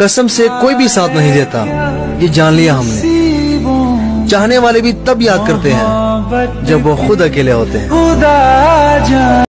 कसम से कोई भी साथ नहीं देता, ये जान लिया हमने। चाहने वाले भी तब याद करते हैं जब वो खुद अकेले होते हैं।